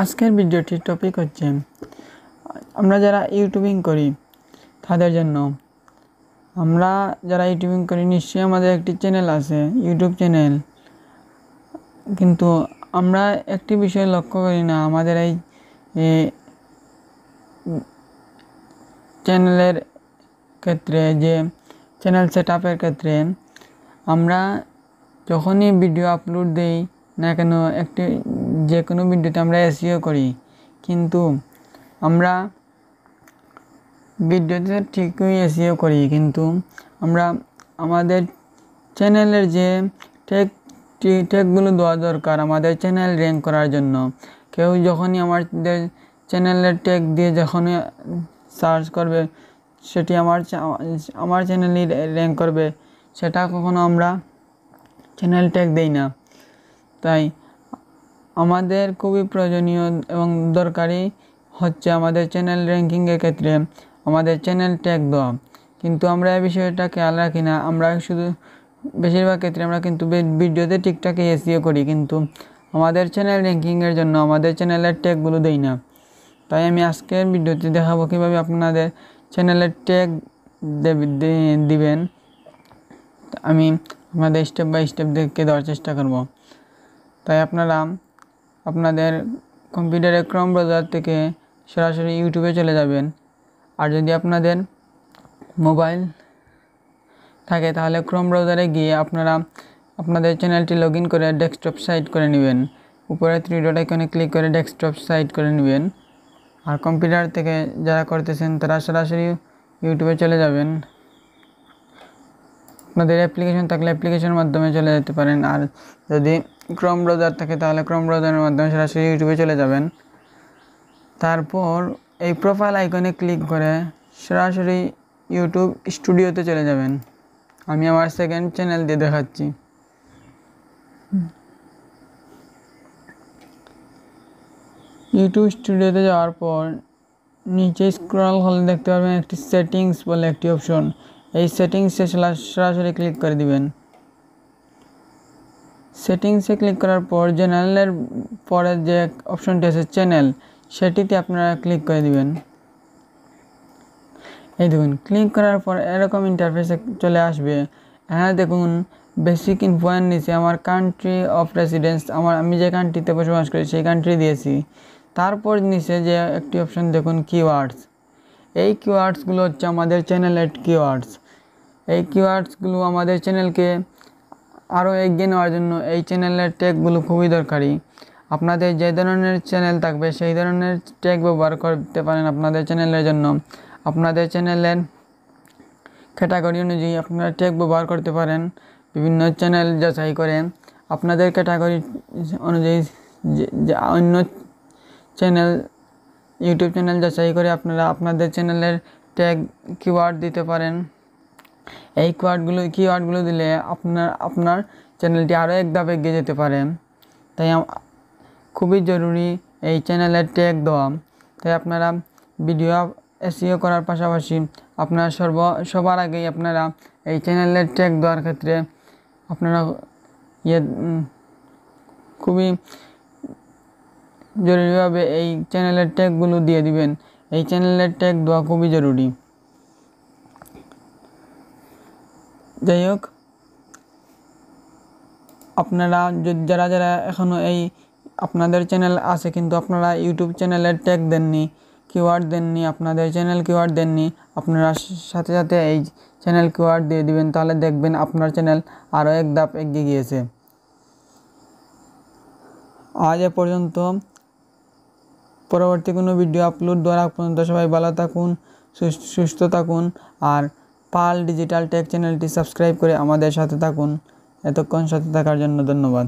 আজকের ভিডিওটির টপিক হচ্ছে আমরা যারা ইউটিউবিং করি তাদের জন্য। আমরা যারা ইউটিউবিং করি নিশ্চয়ই আমাদের একটি চ্যানেল আছে, ইউটিউব চ্যানেল, কিন্তু আমরা একটি বিষয় লক্ষ্য করি না, আমাদের এই চ্যানেলের ক্ষেত্রে, যে চ্যানেল সেট আপের ক্ষেত্রে আমরা যখনই ভিডিও আপলোড দেই না কেন, একটি যে কোনো ভিডিওতে আমরা এসইও করি, কিন্তু আমরা ভিডিওতে ঠিকই এসইও করি, কিন্তু আমরা আমাদের চ্যানেলের যে ট্যাগগুলো দেওয়া দরকার আমাদের চ্যানেল র্যাঙ্ক করার জন্য, কেউ যখনই আমাদের চ্যানেলের ট্যাগ দিয়ে যখনই সার্চ করবে সেটি আমার চ্যানেলই র্যাঙ্ক করবে, সেটা কখনো আমরা চ্যানেল ট্যাগ দেই না। তাই আমাদের খুবই প্রয়োজনীয় এবং দরকারি হচ্ছে আমাদের চ্যানেল র্যাঙ্কিংয়ের ক্ষেত্রে আমাদের চ্যানেল ট্যাগ দেওয়া, কিন্তু আমরা এই বিষয়টা খেয়াল রাখি না। আমরা শুধু বেশিরভাগ ক্ষেত্রে আমরা কিন্তু ভিডিওতে ঠিকঠাক এসইও করি, কিন্তু আমাদের চ্যানেল র্যাঙ্কিংয়ের জন্য আমাদের চ্যানেলের ট্যাগগুলো দেই না। তাই আমি আজকের ভিডিওতে দেখাবো কীভাবে আপনাদের চ্যানেলের ট্যাগ দিবেন। আমি আমাদের স্টেপ বাই স্টেপ দেখে দেওয়ার চেষ্টা করব। তাই আপনারা আপনাদের কম্পিউটারে ক্রোম ব্রাউজার থেকে সরাসরি ইউটিউবে চলে যাবেন, আর যদি আপনাদের মোবাইল থাকে তাহলে ক্রোম ব্রাউজারে গিয়ে আপনারা আপনাদের চ্যানেলটি লগ ইন করে ডেস্কটপ সাইট করে নেবেন। উপরে থ্রি ডট আইকনে ক্লিক করে ডেস্কটপ সাইট করে নেবেন। আর কম্পিউটার থেকে যারা করতেছেন তারা সরাসরি ইউটিউবে চলে যাবেন। আপনাদের অ্যাপ্লিকেশন থাকলে অ্যাপ্লিকেশনের মাধ্যমে চলে যেতে পারেন, আর যদি ক্রোম ব্রাউজার থাকে তাহলে ক্রোম ব্রাউজারের মাধ্যমে সরাসরি ইউটিউবে চলে যাবেন। তারপর এই প্রোফাইল আইকনে ক্লিক করে সরাসরি ইউটিউব স্টুডিওতে চলে যাবেন। আমি আমার সেকেন্ড চ্যানেল দিয়ে দেখাচ্ছি। ইউটিউব স্টুডিওতে যাওয়ার পর নিচে স্ক্রল করলে দেখতে পাবেন একটি সেটিংস বলে একটি অপশন, এই সেটিংসে সরাসরি ক্লিক করে দিবেন। সেটিংসে ক্লিক করার পর জেনারেলের পরে যে অপশনটি আছে চ্যানেল, সেটিতে আপনারা ক্লিক করে দিবেন। এই দেখুন, ক্লিক করার পর এরকম ইন্টারফেসে চলে আসবে। হ্যাঁ দেখুন, বেসিক ইনফো এর নিচে আমার কান্ট্রি অফ রেসিডেন্স, আমি যে কান্ট্রিতে বসবাস করি সেই কান্ট্রি দিয়েছি। তারপর নিচে যে একটি অপশন দেখুন, কিওয়ার্ডস। এই কিওয়ার্ডসগুলো হচ্ছে আমাদের চ্যানেলের কিওয়ার্ডস। এই কিওয়ার্ডসগুলো আমাদের চ্যানেলকে আরও এগিয়ে নেওয়ার জন্য এই চ্যানেলের ট্যাগগুলো খুবই দরকারি। আপনাদের যে ধরনের চ্যানেল থাকবে সেই ধরনের ট্যাগ ব্যবহার করতে পারেন আপনাদের চ্যানেলের জন্য। আপনাদের চ্যানেলের ক্যাটাগরি অনুযায়ী আপনারা ট্যাগ ব্যবহার করতে পারেন, বিভিন্ন চ্যানেল যাচাই করে আপনাদের ক্যাটাগরি অনুযায়ী অন্য চ্যানেল ইউটিউব চ্যানেল যাচাই করে আপনারা আপনাদের চ্যানেলের ট্যাগ কিওয়ার্ড দিতে পারেন। এই কিওয়ার্ডগুলো দিলে আপনার চ্যানেলটি আরও এক ধাপ এগিয়ে যেতে পারে। তাই খুবই জরুরি এই চ্যানেলের ট্যাগ দেওয়া। তাই আপনারা ভিডিও এসইও করার পাশাপাশি আপনার সবার আগেই আপনারা এই চ্যানেলের ট্যাগ দেওয়ার ক্ষেত্রে আপনারা খুবই জরুরিভাবে এই চ্যানেলের ট্যাগগুলো দিয়ে দিবেন। এই চ্যানেলের ট্যাগ দেওয়া খুবই জরুরি। যাই হোক, আপনারা যারা যারা এখনও এই আপনাদের চ্যানেল আছে কিন্তু আপনারা ইউটিউব চ্যানেলের ট্যাগ দেননি, কিওয়ার্ড দেননি, আপনাদের চ্যানেল কিওয়ার্ড দেননি, আপনারা সাথে সাথে এই চ্যানেল কিওয়ার্ড দিয়ে দিবেন, তাহলে দেখবেন আপনার চ্যানেল আরও এক ধাপ এগিয়ে গিয়েছে। আজ এ পর্যন্ত। পরবর্তী কোনো ভিডিও আপলোড দেওয়ার আগ পর্যন্ত সবাই ভালো থাকুন, সুস্থ থাকুন, আর পাল ডিজিটাল টেক চ্যানেলটি সাবস্ক্রাইব করে আমাদের সাথে থাকুন। এতক্ষণ সাথে থাকার জন্য ধন্যবাদ।